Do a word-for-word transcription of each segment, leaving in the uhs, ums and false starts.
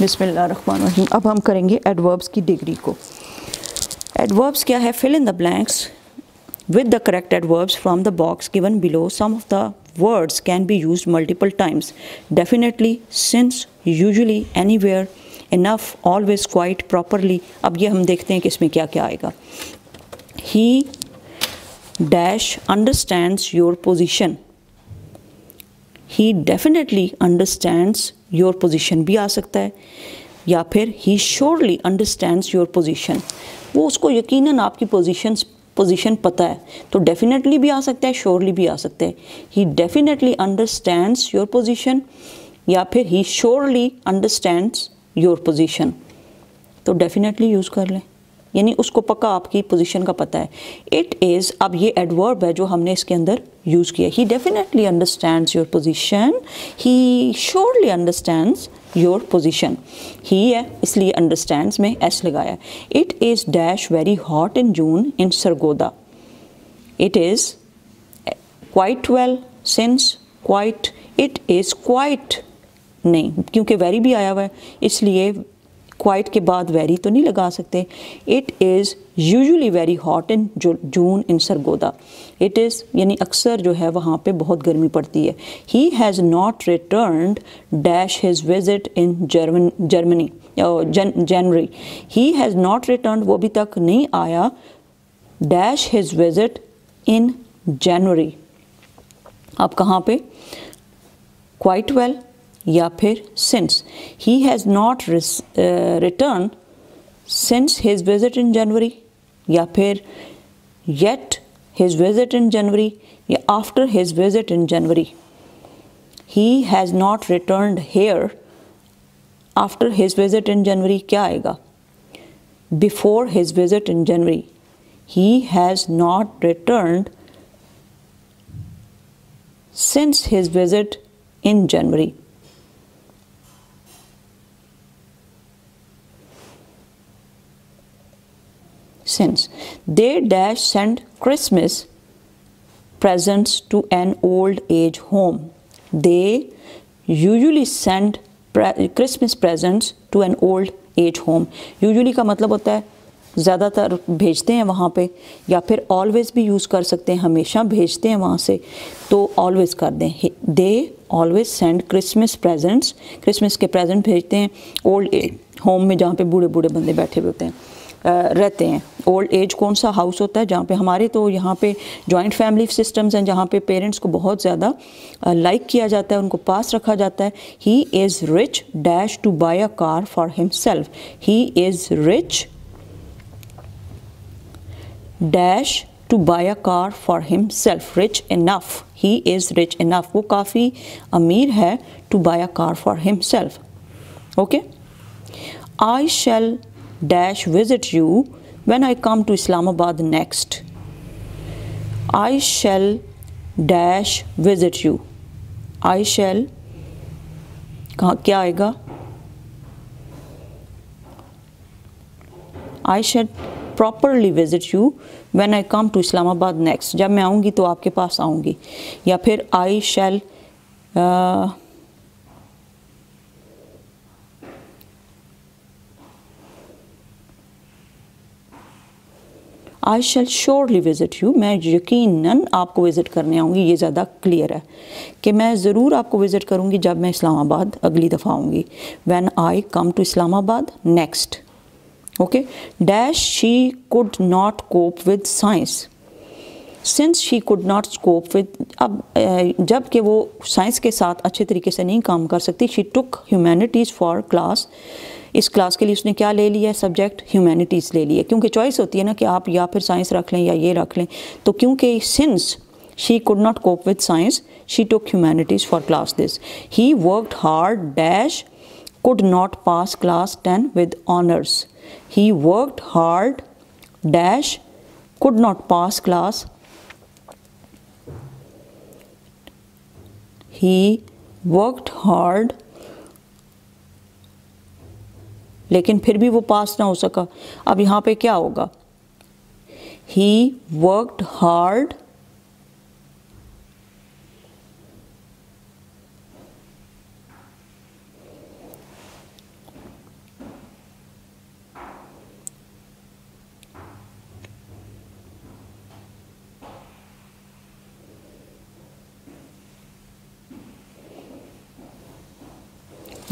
बिस्मिल्लाहिर्रहमानिर्रहीम। अब हम करेंगे एडवर्ब्स की डिग्री को। एडवर्ब्स क्या है? Fill in the blanks with the correct adverbs from the box given below. Some of the words can be use multiple times. Definitely, since, usually, anywhere, enough, always, quite, properly. अब ये हम देखते हैं कि इसमें क्या क्या आएगा। He dash understands your position. He definitely understands your position भी आ सकता है, या फिर he surely understands your position. वो उसको यकीनन आपकी पोजीशन पोजीशन पता है, तो डेफिनेटली भी आ सकता है, श्योरली भी आ सकता है। He definitely understands your position या फिर he surely understands your position. तो डेफिनेटली यूज़ कर लें, यानी उसको पक्का आपकी पोजीशन का पता है। इट इज़, अब ये एडवर्ब है जो हमने इसके अंदर यूज़ किया। He definitely understands your position, he surely understands your position. He है इसलिए अंडरस्टैंड्स में एस लगाया। It is dash very hot in June in Sargodha. It is quite well, since quite. It is quite नहीं, क्योंकि very भी आया हुआ है, इसलिए क्वाइट के बाद वेरी तो नहीं लगा सकते। It is usually very hot in June in Sargodha. It is यानी अक्सर जो है वहाँ पे बहुत गर्मी पड़ती है। He has not returned dash his visit in German Germany January. He has not returned, वो अभी तक नहीं आया, dash his visit in January. अब कहाँ पे? क्वाइट वेल या फिर since. He has not return since his visit in January, या फिर yet his visit in January, या after his visit in January. He has not returned here after his visit in January. क्या आएगा? Before his visit in January. He has not returned since his visit in January. Since they dash send Christmas presents to an old age home. They usually send pre Christmas presents to an old age home. Usually का मतलब होता है ज़्यादातर भेजते हैं वहाँ पे, या फिर always भी यूज़ कर सकते हैं, हमेशा भेजते हैं वहाँ से, तो always कर दें। They always send Christmas presents, Christmas के present भेजते हैं old age home में, जहाँ पे बूढ़े बूढ़े बंदे बैठे हुए होते हैं, रहते हैं। ओल्ड एज कौन सा हाउस होता है? जहाँ पे हमारे तो यहाँ पे जॉइंट फैमिली सिस्टम्स हैं, जहाँ पे पेरेंट्स को बहुत ज़्यादा लाइक किया जाता है, उनको पास रखा जाता है। He is rich dash to buy a car for himself. He is rich dash to buy a car for himself. Rich enough, he is rich enough, वो काफ़ी अमीर है to buy a car for himself. Okay. I shall dash visit you when I come to Islamabad next. I shall dash visit you. I shall कहाँ क्या आएगा? I shall properly visit you when I come to Islamabad next. जब मैं आऊँगी तो आपके पास आऊँगी। या फिर I shall uh, I shall surely visit you, मैं यकीनन आपको विज़िट करने आऊँगी। ये ज़्यादा क्लियर है कि मैं ज़रूर आपको विज़िट करूँगी जब मैं इस्लामाबाद अगली दफ़ा आऊँगी। When I come to Islamabad next. Okay. Dash she could not cope with science. Since she could not cope with, अब जबकि वो साइंस के साथ अच्छे तरीके से नहीं काम कर सकती। She took humanities for class. इस क्लास के लिए उसने क्या ले लिया है? सब्जेक्ट ह्यूमैनिटीज़ ले लिया, क्योंकि चॉइस होती है ना कि आप या फिर साइंस रख लें या ये रख लें। तो क्योंकि since she could not cope with science, she took humanities for class this. He worked hard dash could not pass class ten with honours. He worked hard dash could not pass class. He worked hard लेकिन फिर भी वो पास ना हो सका। अब यहाँ पे क्या होगा? He worked hard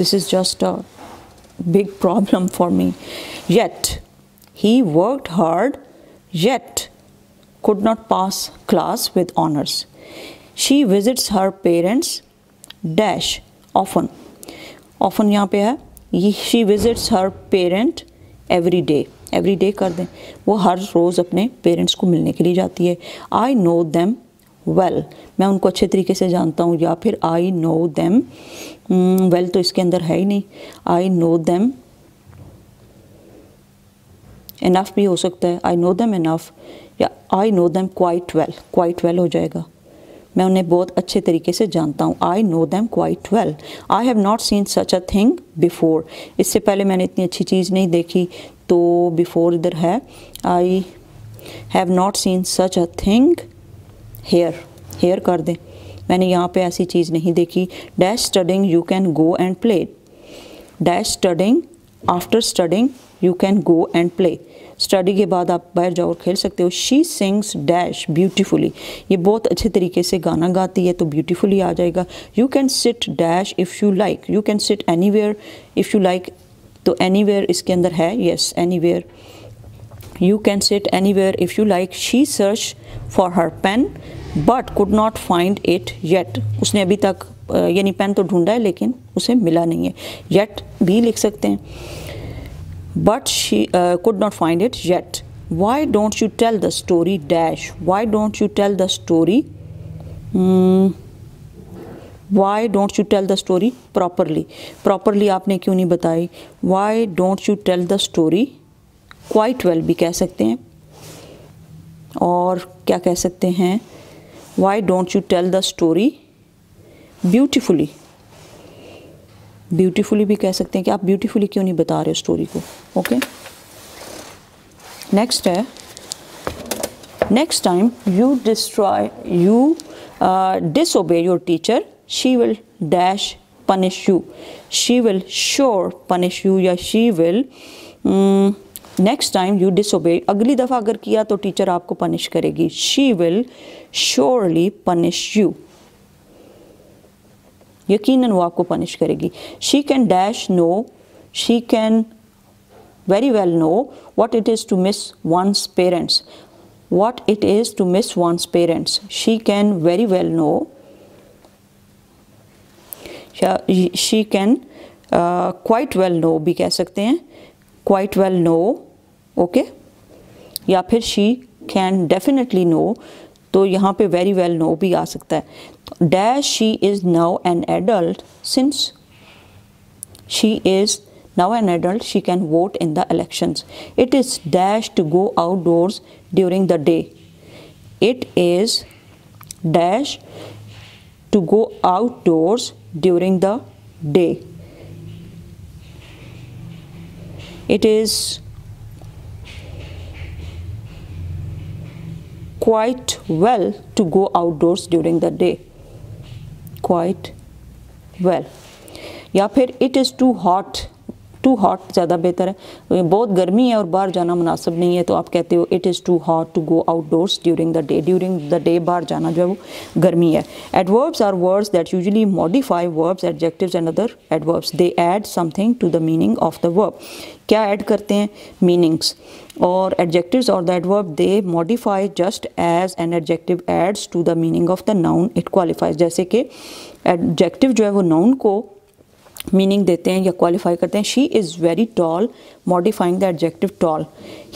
This is just a big problem for me. Yet he worked hard, yet could not pass class with honors. She visits her parents dash often. Often यहाँ पे है she visits her parent every day. Every day कर दें, वो हर रोज़ अपने parents को मिलने के लिए जाती है. I know them well. मैं उनको अच्छे तरीके से जानता हूँ, या फिर I know them well तो इसके अंदर है ही नहीं. I know them enough भी हो सकता है. I know them enough या I know them quite well. Quite well हो जाएगा. मैं उन्हें बहुत अच्छे तरीके से जानता हूँ. I know them quite well. I have not seen such a thing before. इससे पहले मैंने इतनी अच्छी चीज़ नहीं देखी. तो before इधर है. I have not seen such a thing here. Here कर दें. मैंने यहाँ पे ऐसी चीज़ नहीं देखी. Dash studying you can go and play. Dash studying after studying you can go and play. Study के बाद आप बाहर जाओ और खेल सकते हो. She sings dash beautifully. ये बहुत अच्छे तरीके से गाना गाती है तो ब्यूटीफुली आ जाएगा. You can sit dash if you like. You can sit anywhere if you like तो एनी वेयर इसके अंदर है. Yes anywhere. You can sit anywhere if you like. She search for her pen but could not find it yet. उसने अभी तक यानी pen तो ढूंढा है लेकिन उसे मिला नहीं है. येट भी लिख सकते हैं. But she uh, could not find it yet. Why don't you tell the story dash? Why don't you tell the story? Hmm. Why don't you tell the story properly? Properly आपने क्यों नहीं बताई? Why don't you tell the story quite well भी कह सकते हैं. और क्या कह सकते हैं? Why don't you tell the story beautifully? Beautifully भी कह सकते हैं कि आप ब्यूटीफुली क्यों नहीं बता रहे हो स्टोरी को. ओके नेक्स्ट है. Next time you destroy you disobey your teacher she will dash punish you. She will sure punish you या she will. Next time you disobey अगली दफ़ा अगर किया तो टीचर आपको पनिश करेगी. She will surely punish you यकीनन वो आपको पनिश करेगी. She can dash know. She can very well know what it is to miss one's parents. What it is to miss one's parents. She can very well know. She can quite well know भी कह सकते हैं. Quite well know okay. या फिर she can definitely no तो यहाँ पे very well know भी आ सकता है. Dash she is now an adult. Since she is now an adult, she can vote in the elections. It is dash to go outdoors during the day. It is dash to go outdoors during the day. It is quite well to go outdoors during the day. Quite well. या फिर it is too hot. Too hot ज़्यादा बेहतर है. बहुत गर्मी है और बाहर जाना मुनासिब नहीं है तो आप कहते हो it is too hot to go outdoors during the day. During the day बाहर जाना जो है वो गर्मी है. Adverbs are words that usually modify verbs, adjectives and other adverbs. They add something to the meaning of the verb. क्या add करते हैं? Meanings. Or adjectives or the adverb they modify just as an adjective adds to the meaning of the noun it qualifies. जैसे कि adjective जो है वो noun को meaning देते हैं या qualify करते हैं. She is very tall modifying the adjective tall.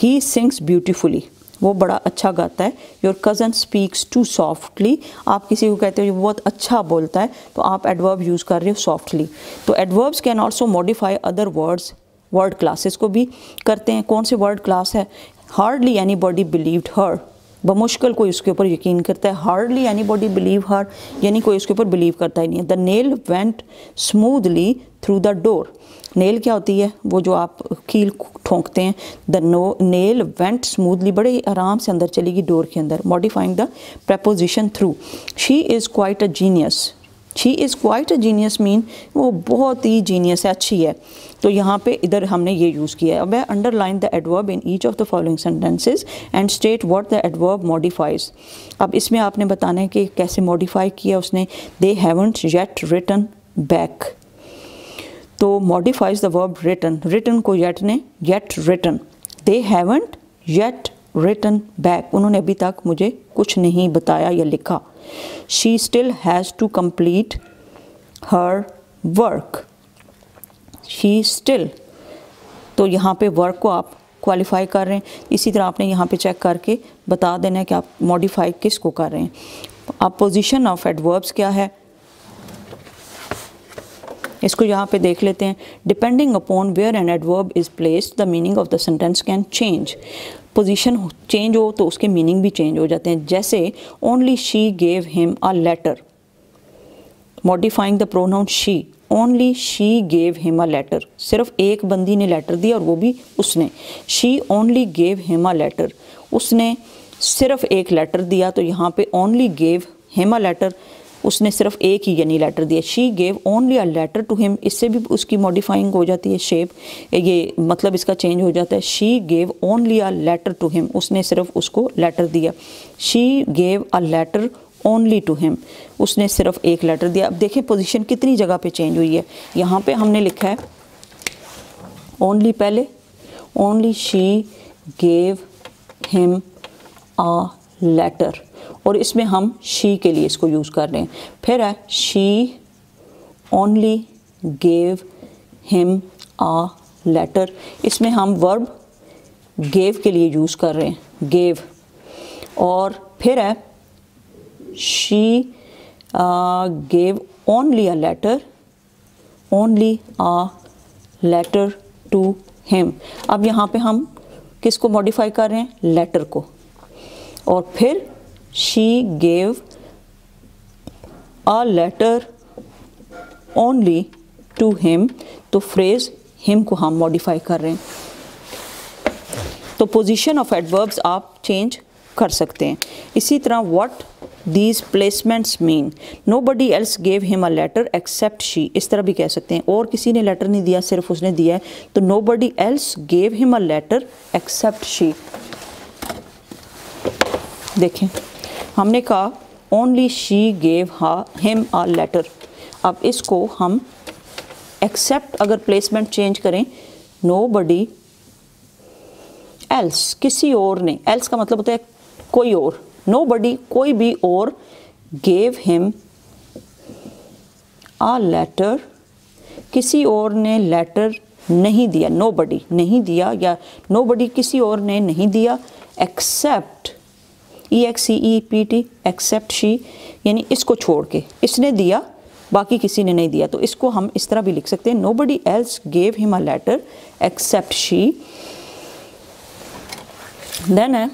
He sings beautifully. वो बड़ा अच्छा गाता है. Your cousin speaks too softly. आप किसी को कहते हो बहुत अच्छा बोलता है तो आप adverb use कर रहे हो softly. तो adverbs can also modify other words. Word classes को भी करते हैं. कौन से वर्ड क्लास है? Hardly anybody believed her. बमुश्किल कोई उसके ऊपर यकीन करता है. Hardly anybody believe her यानी कोई उसके ऊपर बिलीव करता ही नहीं है. The nail went smoothly through the door. Nail क्या होती है? वो जो आप कील ठोंकते हैं. The no nail went smoothly बड़े आराम से अंदर चलेगी डोर के अंदर. Modifying the preposition through. She is quite a genius. She is quite a genius mean वो बहुत ही जीनियस है, अच्छी है. तो यहाँ पे इधर हमने ये यूज़ किया है. अब है underline the adverb in each of the following sentences and state what the adverb modifies. अब इसमें आपने बताना है कि कैसे मॉडिफाई किया उसने. They haven't yet written back तो modifies the verb written, written को येट ने yet written, they haven't yet written back, उन्होंने अभी तक मुझे कुछ नहीं बताया या लिखा। She still has to complete her work, she still, तो यहाँ पे वर्क को आप क्वालिफाई कर रहे हैं। इसी तरह आपने यहाँ पे चेक करके बता देना है कि आप मॉडिफाई किस को कर रहे हैं। अपोजिशन ऑफ एडवर्ब्स क्या है, इसको यहाँ पे देख लेते हैं। Depending upon where an adverb is placed the meaning of the sentence can change, position change हो तो उसके मीनिंग भी चेंज हो जाते हैं। जैसे only she gave him a letter, modifying the pronoun she, only she gave him a letter, सिर्फ एक बंदी ने लेटर दिया और वो भी उसने। She only gave him a letter, उसने सिर्फ एक लेटर दिया, तो यहाँ पे only gave him a letter, उसने सिर्फ एक ही यानी लेटर दिया। She gave only a letter to him, इससे भी उसकी मॉडिफाइंग हो जाती है, शेप ये मतलब इसका चेंज हो जाता है। She gave only a letter to him, उसने सिर्फ उसको लेटर दिया। She gave a letter only to him, उसने सिर्फ एक लेटर दिया। अब देखें पोजीशन कितनी जगह पे चेंज हुई है। यहाँ पे हमने लिखा है ओनली पहले, only she gave him a letter, और इसमें हम शी के लिए इसको यूज़ कर रहे हैं। फिर है she only gave him a letter, इसमें हम वर्ब गेव के लिए यूज़ कर रहे हैं, गेव। और फिर है she uh, gave only a letter, only a letter to him, अब यहाँ पे हम किसको मॉडिफाई कर रहे हैं, लेटर को। और फिर she gave a letter only to him, तो फ्रेज़ him को हम मॉडिफाई कर रहे हैं। तो पोजिशन ऑफ एडवर्ब्स आप चेंज कर सकते हैं। इसी तरह what these placements mean, nobody else gave him a letter except she, इस तरह भी कह सकते हैं, और किसी ने लेटर नहीं दिया सिर्फ उसने दिया है, तो nobody else gave him a letter except she। देखें हमने कहा only she gave him a letter, अब इसको हम except अगर placement change करें, nobody else किसी और ने, else का मतलब होता है कोई और, nobody कोई भी और, gave him a letter किसी और ने letter नहीं दिया, nobody नहीं दिया या nobody किसी और ने नहीं दिया, except e x e p t except she, यानी इसको छोड़ के इसने दिया, बाकी किसी ने नहीं दिया। तो इसको हम इस तरह भी लिख सकते हैं, nobody else gave him a letter except she। Then है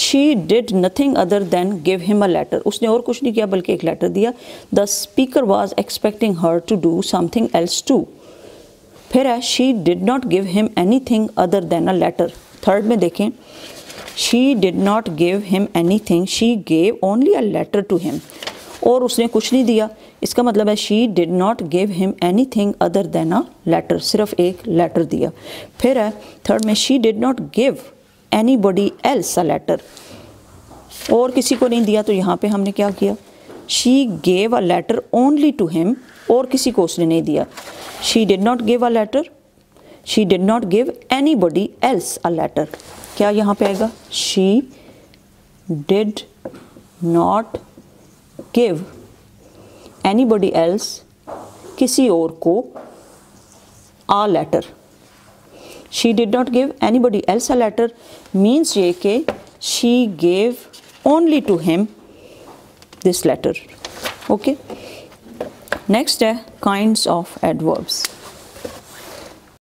she did nothing other than give him a letter, उसने और कुछ नहीं किया बल्कि एक लेटर दिया। The speaker was expecting her to do something else too. फिर है she did not give him anything other than a letter. Third में देखें she did not give him anything, she gave only a letter to him, और उसने कुछ नहीं दिया, इसका मतलब है she did not give him anything other than a letter, सिर्फ एक लेटर दिया। फिर है थर्ड में she did not give Anybody else a letter, और किसी को नहीं दिया, तो यहाँ पे हमने क्या किया, she gave a letter only to him, और किसी को उसने नहीं दिया। she did not give a letter, she did not give anybody else a letter, क्या यहाँ पे आएगा, she did not give anybody else किसी और को a letter, she did not give anybody else a letter means ये कि she gave only to him this letter, okay। Next है kinds of adverbs।